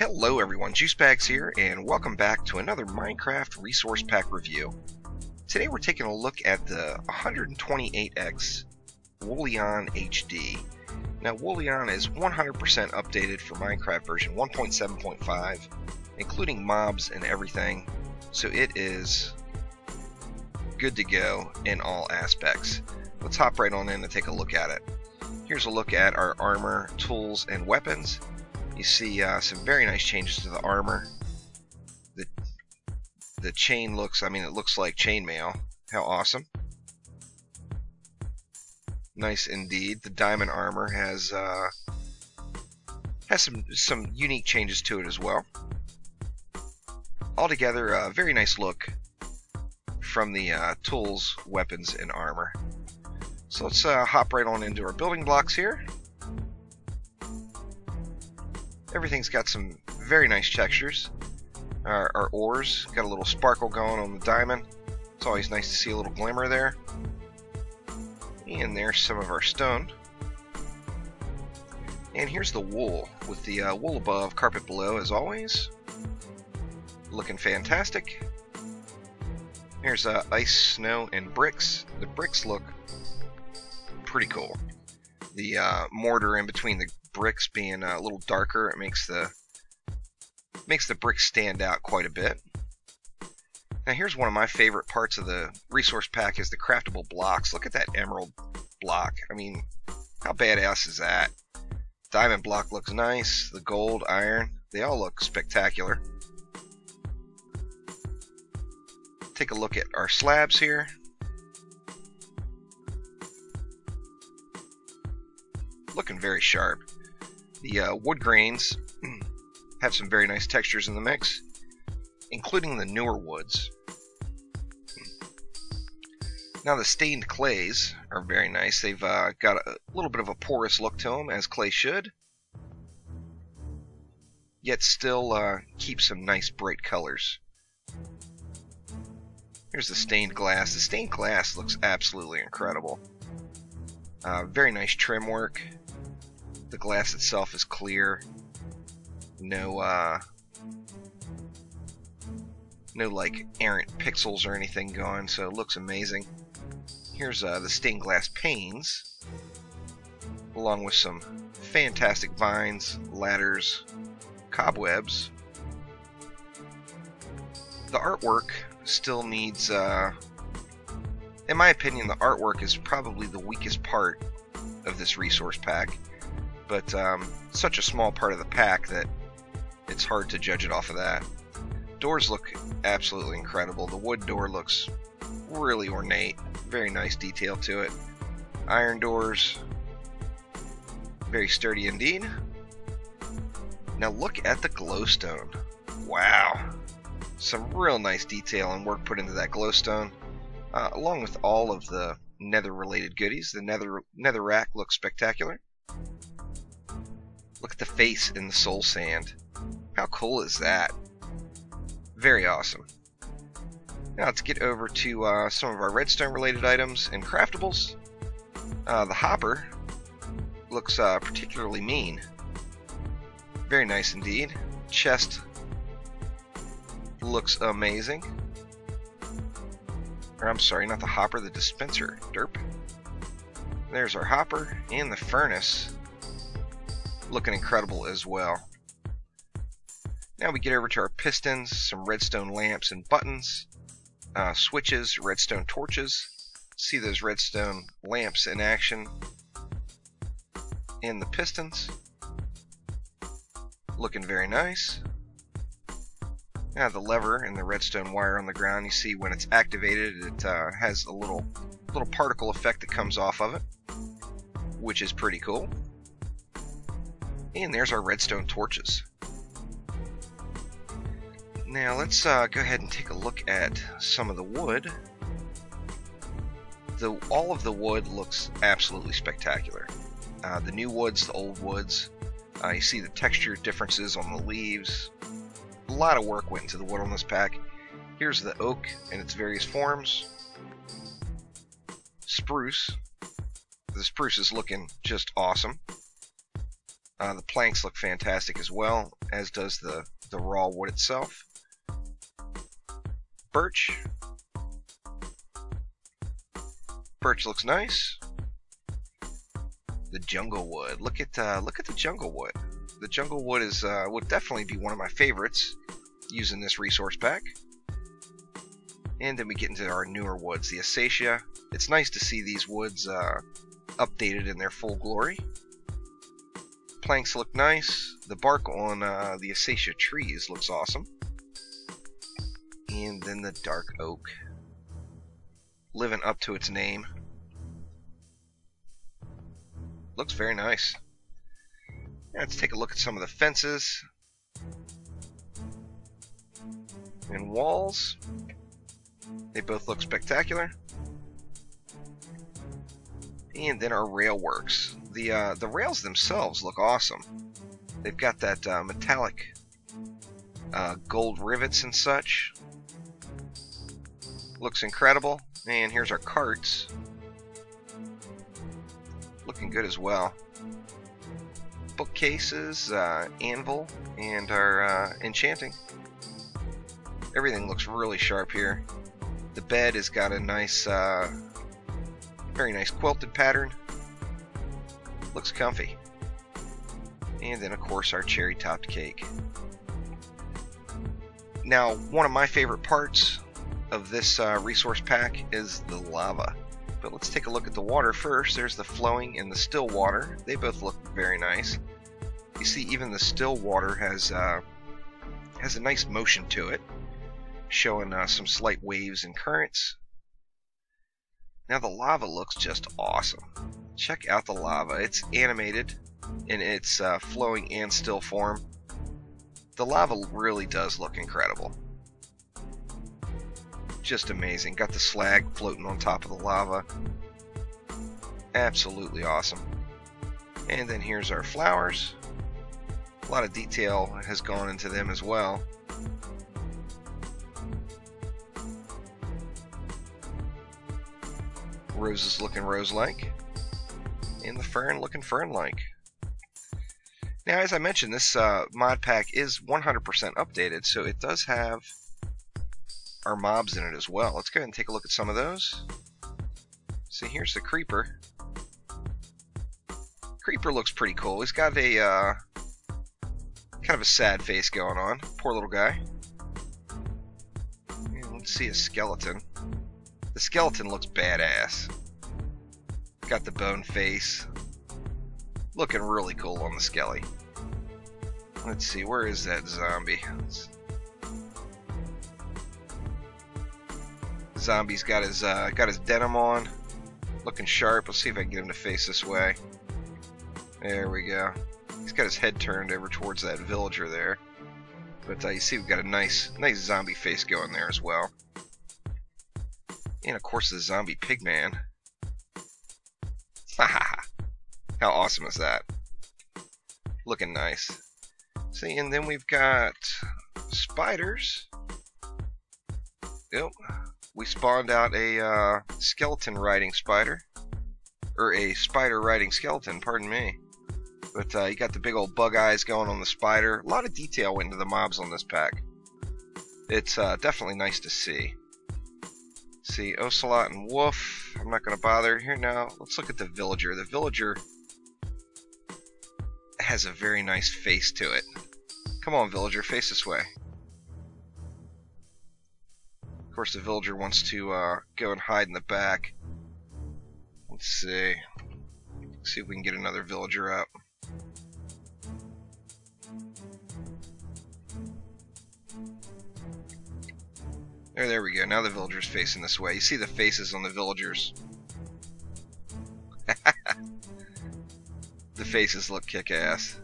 Hello everyone, JuiceBags here, and welcome back to another Minecraft Resource Pack review. Today we're taking a look at the 128x Wolion HD. Now Wolion is 100% updated for Minecraft version 1.7.5, including mobs and everything, so it is good to go in all aspects. Let's hop right on in and take a look at it. Here's a look at our armor, tools, and weapons. You see some very nice changes to the armor. The chain looks, I mean, it looks like chainmail. How awesome. Nice indeed. The diamond armor has some unique changes to it as well. Altogether, a very nice look from the tools, weapons, and armor. So let's hop right on into our building blocks here. Everything's got some very nice textures. Our ores got a little sparkle going on the diamond. It's always nice to see a little glimmer there. And there's some of our stone. And here's the wool, with the wool above, carpet below as always. Looking fantastic. There's ice, snow, and bricks. The bricks look pretty cool. The mortar in between the bricks being a little darker, it makes the bricks stand out quite a bit. Now here's one of my favorite parts of the resource pack is the craftable blocks. Look at that emerald block. I mean, how badass is that? Diamond block looks nice. The gold, iron, they all look spectacular. Take a look at our slabs here. Looking very sharp. The wood grains have some very nice textures in the mix, including the newer woods. Now the stained clays are very nice. They've got a little bit of a porous look to them, as clay should, yet still keep some nice bright colors. Here's the stained glass. The stained glass looks absolutely incredible. Very nice trim work. The glass itself is clear. No like errant pixels or anything going, so it looks amazing. Here's the stained glass panes, along with some fantastic vines, ladders, cobwebs. The artwork still needs in my opinion, the artwork is probably the weakest part of this resource pack, but such a small part of the pack that it's hard to judge it off of that. Doors look absolutely incredible. The wood door looks really ornate, very nice detail to it. Iron doors, very sturdy indeed. Now look at the glowstone. Wow, some real nice detail and work put into that glowstone. Along with all of the nether-related goodies. The nether rack looks spectacular. Look at the face in the soul sand. How cool is that? Very awesome. Now let's get over to some of our redstone-related items and craftables. The hopper looks particularly mean. Very nice indeed. Chest looks amazing. Or I'm sorry, not the hopper, the dispenser. Derp. There's our hopper, and the furnace looking incredible as well. Now we get over to our pistons, some redstone lamps and buttons, switches, redstone torches. See those redstone lamps in action, and the pistons looking very nice. Now the lever and the redstone wire on the ground, you see when it's activated it has a little particle effect that comes off of it, which is pretty cool. And there's our redstone torches. Now let's go ahead and take a look at some of the wood. All of the wood looks absolutely spectacular. The new woods, the old woods, you see the texture differences on the leaves. A lot of work went into the wood on this pack. Here's the oak in its various forms. Spruce. The spruce is looking just awesome. The planks look fantastic as well, as does the raw wood itself. Birch looks nice. The jungle wood. Look at the jungle wood. The jungle wood is would definitely be one of my favorites using this resource pack. And then we get into our newer woods, the Acacia. It's nice to see these woods updated in their full glory. Planks look nice. The bark on the Acacia trees looks awesome. And then the dark oak. Living up to its name. Looks very nice. Now let's take a look at some of the fences and walls. They both look spectacular. And then our rail works. The rails themselves look awesome. They've got that metallic gold rivets and such. Looks incredible. And here's our carts. Looking good as well. Bookcases, anvil, and our enchanting. Everything looks really sharp here. The bed has got a nice, very nice quilted pattern. Looks comfy. And then of course our cherry topped cake. Now one of my favorite parts of this resource pack is the lava. But let's take a look at the water first. There's the flowing and the still water. They both look very nice. You see even the still water has a nice motion to it, showing some slight waves and currents. Now the lava looks just awesome. Check out the lava. It's animated in its flowing and still form. The lava really does look incredible. Just amazing. Got the slag floating on top of the lava. Absolutely awesome. And then here's our flowers. A lot of detail has gone into them as well. Roses looking rose-like. And the fern looking fern-like. Now, as I mentioned, this mod pack is 100% updated, so it does have our mobs in it as well. Let's go ahead and take a look at some of those. See, here's the creeper. Creeper looks pretty cool. He's got a kind of a sad face going on. Poor little guy. And let's see a skeleton. The skeleton looks badass. Got the bone face. Looking really cool on the skelly. Let's see, where is that zombie? Zombie's got his denim on, looking sharp. Let's see if I can get him to face this way. There we go. He's got his head turned over towards that villager there. But you see, we've got a nice zombie face going there as well. And of course, the zombie pigman. Haha! How awesome is that? Looking nice. See, and then we've got spiders. Yep. We spawned out a skeleton riding spider, or a spider riding skeleton, pardon me. But you got the big old bug eyes going on the spider. A lot of detail went into the mobs on this pack. It's definitely nice to see. See, Ocelot and Wolf, I'm not going to bother. Here now, let's look at the villager. The villager has a very nice face to it. Come on, villager, face this way. Of course, the villager wants to go and hide in the back. Let's see. Let's see if we can get another villager up. There we go. Now the villager's facing this way. You see the faces on the villagers. The faces look kick-ass.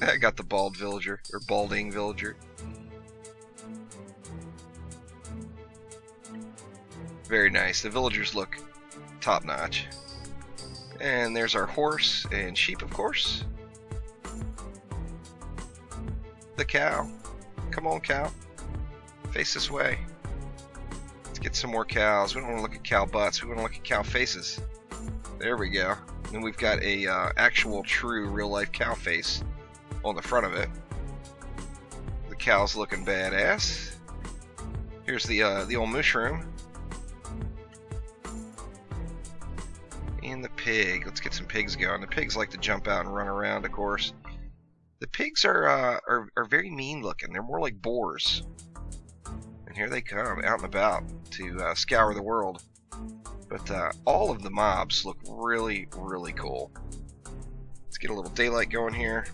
I got the bald villager, or balding villager. Very nice. The villagers look top notch. And there's our horse and sheep, of course. The cow. Come on, cow. Face this way. Let's get some more cows. We don't want to look at cow butts. We want to look at cow faces. There we go. Then we've got a actual true real-life cow face on the front of it. The cow's looking badass. Here's the old mushroom. And the pig. Let's get some pigs going. The pigs like to jump out and run around, of course. The pigs are very mean looking. They're more like boars. And here they come, out and about, to scour the world. But all of the mobs look really, really cool. Let's get a little daylight going here.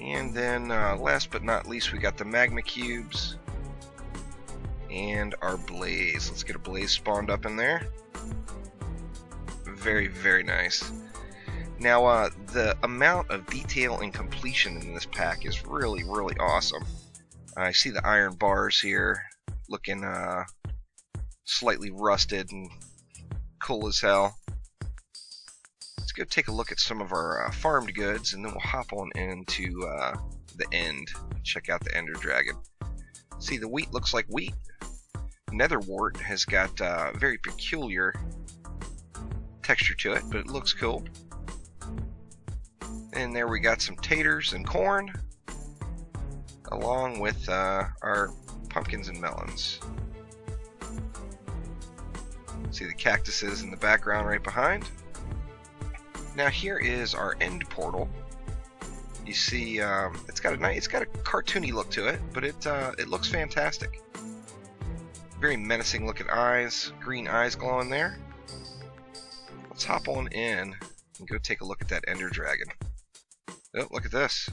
And then last but not least, we got the magma cubes and our blaze. Let's get a blaze spawned up in there. Very, very nice. Now the amount of detail and completion in this pack is really, really awesome. I see the iron bars here looking slightly rusted and cool as hell. Let's go take a look at some of our farmed goods, and then we'll hop on into the end and check out the Ender Dragon. See, the wheat looks like wheat. Netherwort has got very peculiar texture to it, but it looks cool. And there we got some taters and corn, along with our pumpkins and melons. See the cactuses in the background right behind. Now here is our end portal. You see, it's got a cartoony look to it, but it looks fantastic. Very menacing looking eyes, green eyes glowing there. Let's hop on in and go take a look at that Ender Dragon. Oh, look at this.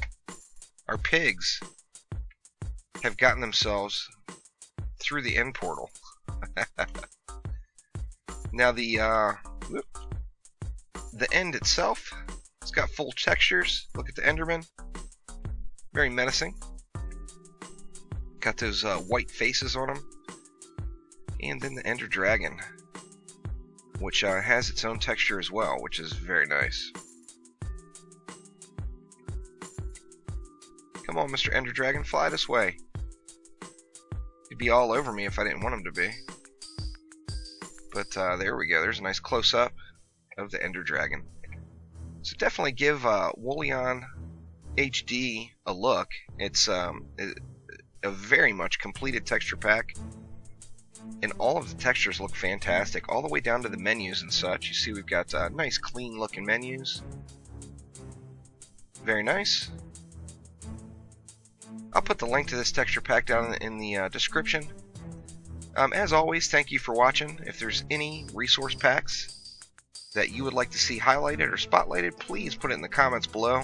Our pigs have gotten themselves through the end portal. Now the end itself, it's got full textures. Look at the Enderman. Very menacing. Got those white faces on them. And then the Ender Dragon, which has its own texture as well, which is very nice. Come on, Mr. Ender Dragon, fly this way. He'd be all over me if I didn't want him to be. But there we go. There's a nice close-up of the Ender Dragon. So definitely give Wolion HD a look. It's a very much completed texture pack, and all of the textures look fantastic, all the way down to the menus and such. You see we've got nice clean-looking menus. Very nice. I'll put the link to this texture pack down in the description. As always, thank you for watching. If there's any resource packs that you would like to see highlighted or spotlighted, please put it in the comments below.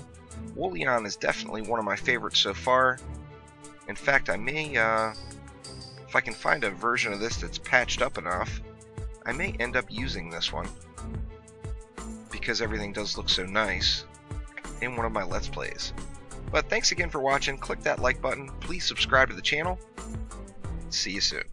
Wolion is definitely one of my favorites so far. In fact, I may, if I can find a version of this that's patched up enough, I may end up using this one, because everything does look so nice in one of my Let's Plays. But thanks again for watching. Click that like button. Please subscribe to the channel. See you soon.